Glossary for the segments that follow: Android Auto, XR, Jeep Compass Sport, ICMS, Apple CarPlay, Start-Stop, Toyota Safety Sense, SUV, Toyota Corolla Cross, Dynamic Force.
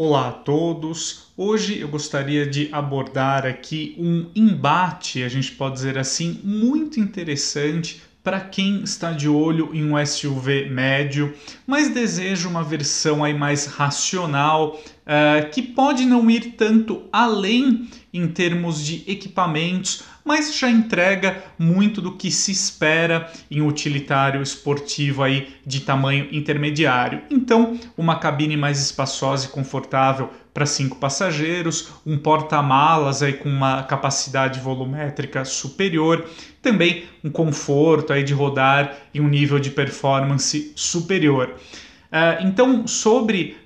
Olá a todos, hoje eu gostaria de abordar aqui um embate, a gente pode dizer assim, muito interessante para quem está de olho em um SUV médio, mas deseja uma versão aí mais racional, que pode não ir tanto além em termos de equipamentos, mas já entrega muito do que se espera em utilitário esportivo aí de tamanho intermediário. Então, uma cabine mais espaçosa e confortável para 5 passageiros, um porta-malas aí com uma capacidade volumétrica superior, também um conforto aí de rodar em um nível de performance superior. Então, sobre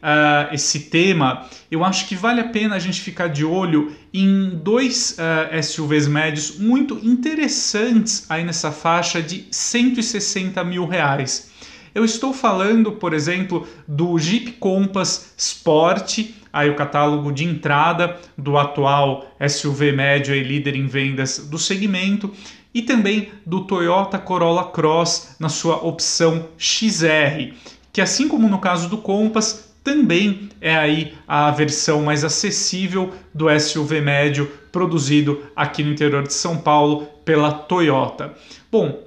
esse tema, eu acho que vale a pena a gente ficar de olho em dois SUVs médios muito interessantes aí nessa faixa de 160 mil reais. Eu estou falando, por exemplo, do Jeep Compass Sport, aí o catálogo de entrada do atual SUV médio e líder em vendas do segmento, e também do Toyota Corolla Cross na sua opção XR. Que assim como no caso do Compass, também é aí a versão mais acessível do SUV médio produzido aqui no interior de São Paulo pela Toyota. Bom,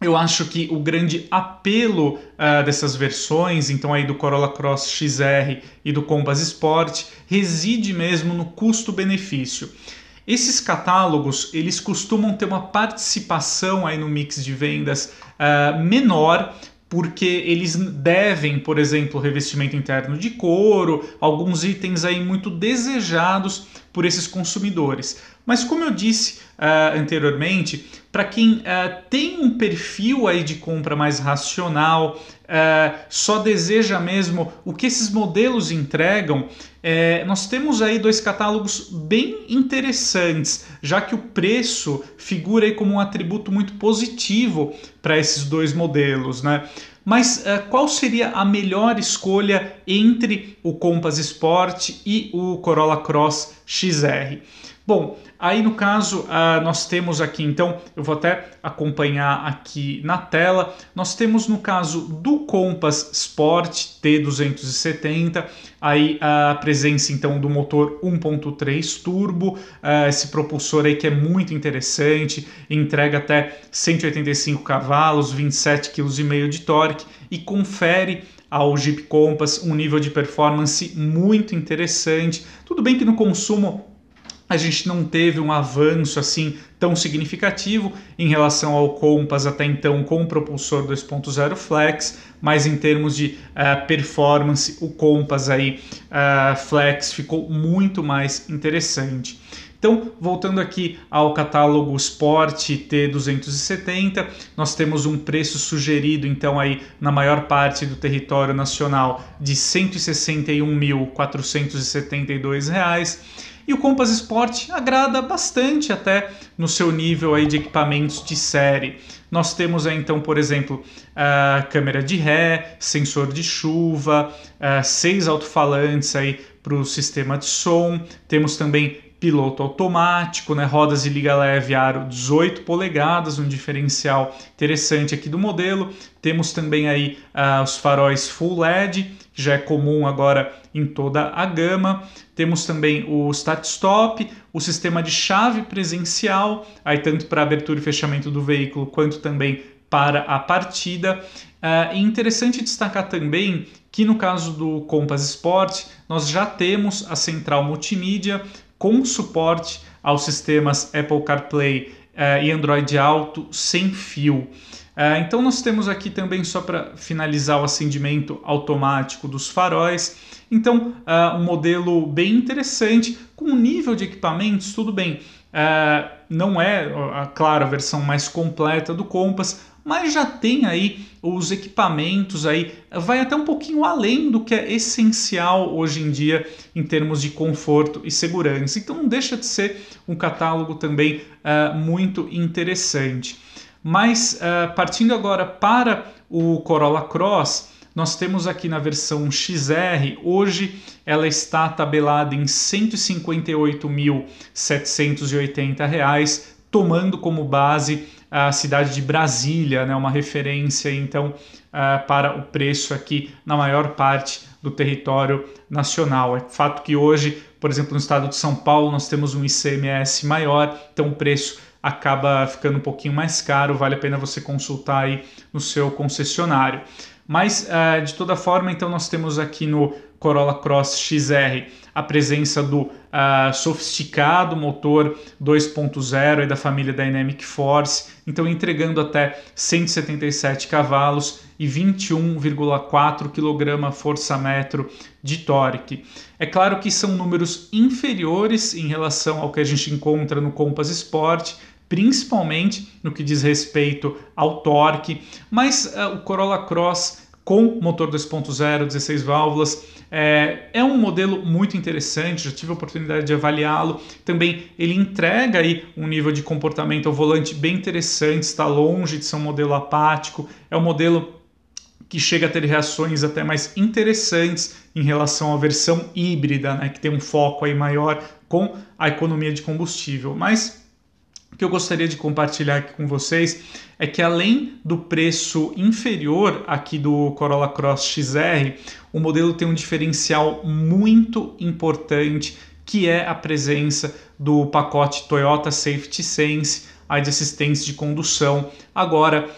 eu acho que o grande apelo dessas versões, então aí do Corolla Cross XR e do Compass Sport, reside mesmo no custo-benefício. Esses catálogos, eles costumam ter uma participação aí no mix de vendas menor, porque eles devem, por exemplo, revestimento interno de couro, alguns itens aí muito desejados por esses consumidores. Mas como eu disse anteriormente, para quem tem um perfil aí de compra mais racional, só deseja mesmo o que esses modelos entregam, nós temos aí dois catálogos bem interessantes, já que o preço figura aí como um atributo muito positivo para esses dois modelos, né? Mas qual seria a melhor escolha entre o Compass Sport e o Corolla Cross XR? Bom, aí no caso nós temos aqui, então, eu vou até acompanhar aqui na tela, nós temos no caso do Compass Sport T270, aí a presença então do motor 1.3 turbo, esse propulsor aí que é muito interessante, entrega até 185 cavalos, 27,5 kg de torque e confere ao Jeep Compass um nível de performance muito interessante. Tudo bem que no consumo a gente não teve um avanço assim tão significativo em relação ao Compass até então com o propulsor 2.0 Flex, mas em termos de performance o Compass aí, Flex ficou muito mais interessante. Então, voltando aqui ao catálogo Sport T270, nós temos um preço sugerido, então, aí na maior parte do território nacional de R$ 161.472. E o Compass Sport agrada bastante até no seu nível aí de equipamentos de série. Nós temos aí, então, por exemplo, a câmera de ré, sensor de chuva, 6 alto-falantes para o sistema de som, temos também piloto automático, né, rodas de liga leve aro 18 polegadas, um diferencial interessante aqui do modelo. Temos também aí os faróis full LED, que já é comum agora em toda a gama. Temos também o Start-Stop, o sistema de chave presencial, aí tanto para abertura e fechamento do veículo quanto também para a partida. É interessante destacar também que no caso do Compass Sport, nós já temos a central multimídia, com suporte aos sistemas Apple CarPlay e Android Auto sem fio. Então nós temos aqui também, só para finalizar, o acendimento automático dos faróis. Então um modelo bem interessante, com um nível de equipamentos, tudo bem, não é, claro, a versão mais completa do Compass, mas já tem aí os equipamentos, aí vai até um pouquinho além do que é essencial hoje em dia em termos de conforto e segurança. Então não deixa de ser um catálogo também muito interessante. Mas partindo agora para o Corolla Cross, nós temos aqui na versão XR, hoje ela está tabelada em R$ 158.780, tomando como base a cidade de Brasília, né, uma referência então para o preço aqui na maior parte do território nacional. É fato que hoje, por exemplo, no estado de São Paulo, nós temos um ICMS maior, então o preço acaba ficando um pouquinho mais caro, vale a pena você consultar aí no seu concessionário. Mas, de toda forma, então nós temos aqui no Corolla Cross XR a presença do sofisticado motor 2.0 da família Dynamic Force, então entregando até 177 cavalos e 21,4 kgfm de torque. É claro que são números inferiores em relação ao que a gente encontra no Compass Sport, principalmente no que diz respeito ao torque, mas o Corolla Cross com motor 2.0, 16 válvulas, é um modelo muito interessante, já tive a oportunidade de avaliá-lo, também ele entrega aí um nível de comportamento ao volante bem interessante, está longe de ser um modelo apático, é um modelo que chega a ter reações até mais interessantes em relação à versão híbrida, né, que tem um foco aí maior com a economia de combustível, mas o que eu gostaria de compartilhar aqui com vocês é que além do preço inferior aqui do Corolla Cross XR, o modelo tem um diferencial muito importante, que é a presença do pacote Toyota Safety Sense, aí de assistência de condução, agora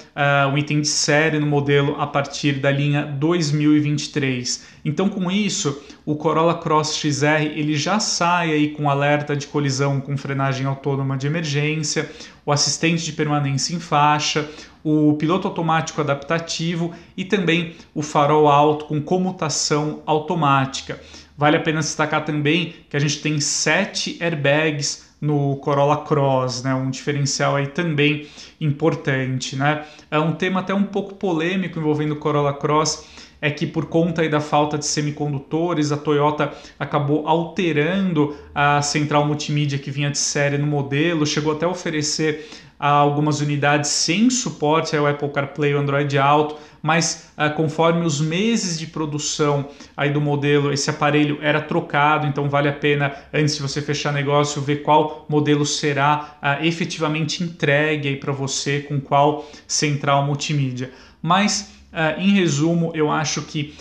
um item de série no modelo a partir da linha 2023. Então com isso, o Corolla Cross XR ele já sai aí com alerta de colisão com frenagem autônoma de emergência, o assistente de permanência em faixa, o piloto automático adaptativo e também o farol alto com comutação automática. Vale a pena destacar também que a gente tem 7 airbags no Corolla Cross, né? Um diferencial aí também importante, né? É um tema até um pouco polêmico envolvendo o Corolla Cross, é que por conta aí da falta de semicondutores, a Toyota acabou alterando a central multimídia que vinha de série no modelo, chegou até a oferecer algumas unidades sem suporte ao Apple CarPlay e Android Auto, mas conforme os meses de produção aí do modelo, esse aparelho era trocado, então vale a pena, antes de você fechar negócio, ver qual modelo será efetivamente entregue para você, com qual central multimídia. Mas, em resumo, eu acho que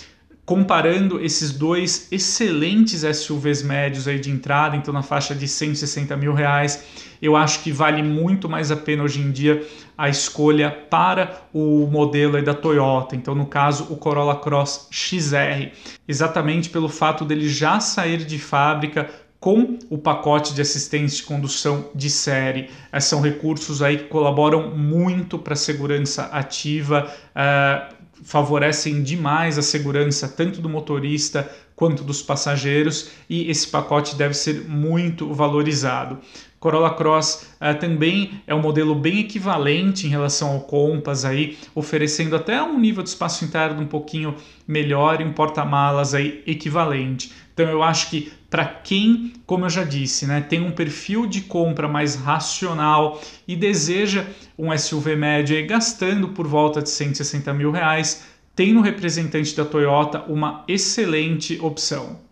comparando esses dois excelentes SUVs médios aí de entrada, então na faixa de 160 mil reais, eu acho que vale muito mais a pena hoje em dia a escolha para o modelo aí da Toyota, então no caso o Corolla Cross XR, exatamente pelo fato dele já sair de fábrica com o pacote de assistência de condução de série. São recursos aí que colaboram muito para a segurança ativa, favorecem demais a segurança tanto do motorista quanto dos passageiros, e esse pacote deve ser muito valorizado. Corolla Cross também é um modelo bem equivalente em relação ao Compass, aí, oferecendo até um nível de espaço interno um pouquinho melhor e um porta-malas equivalente. Então eu acho que para quem, como eu já disse, né, tem um perfil de compra mais racional e deseja um SUV médio aí, gastando por volta de 160 mil reais, tem no representante da Toyota uma excelente opção.